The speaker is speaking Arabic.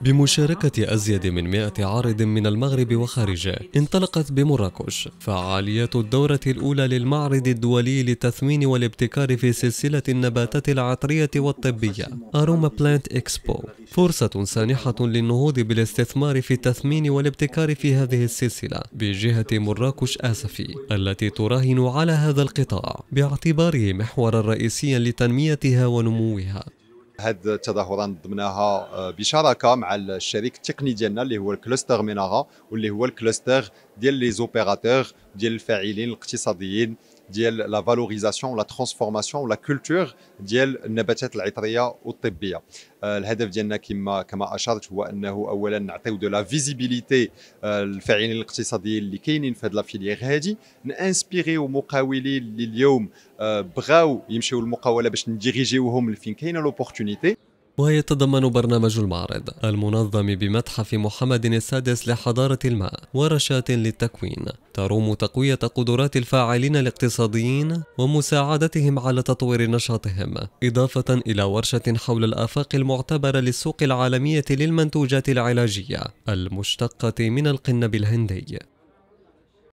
بمشاركة أزيد من 100 عارض من المغرب وخارجه، انطلقت بمراكش فعاليات الدورة الأولى للمعرض الدولي للتثمين والابتكار في سلسلة النباتات العطرية والطبية أروما بلانت إكسبو، فرصة سانحة للنهوض بالاستثمار في التثمين والابتكار في هذه السلسلة بجهة مراكش آسفي التي تراهن على هذا القطاع باعتباره محورا رئيسيا لتنميتها ونموها. هاد التظاهرات ضمناها بشراكه مع الشريك التقني ديالنا اللي هو الكلوستر ميناغا، واللي هو الكلوستر ديال لي زوبيراتور ديال الفاعلين الاقتصاديين ديال لا فالوريزاسيون ولا ترانسفورماسيون ولا كولتور ديال النباتات العطريه والطبيه. الهدف ديالنا كما اشرت هو انه اولا نعطيو دو لا فيزيبيليتي للفاعلين الاقتصاديين اللي كاينين في هاد لا فيليير هادي، نانسبيريو مقاولين اللي اليوم بغاو يمشيو للمقاوله باش نديريجيوهم لفين كاينه لوبورتونيتي. ويتضمن برنامج المعرض المنظم بمتحف محمد السادس لحضارة الماء ورشات للتكوين تروم تقوية قدرات الفاعلين الاقتصاديين ومساعدتهم على تطوير نشاطهم، إضافة إلى ورشة حول الآفاق المعتبرة للسوق العالمية للمنتوجات العلاجية المشتقة من القنب الهندي.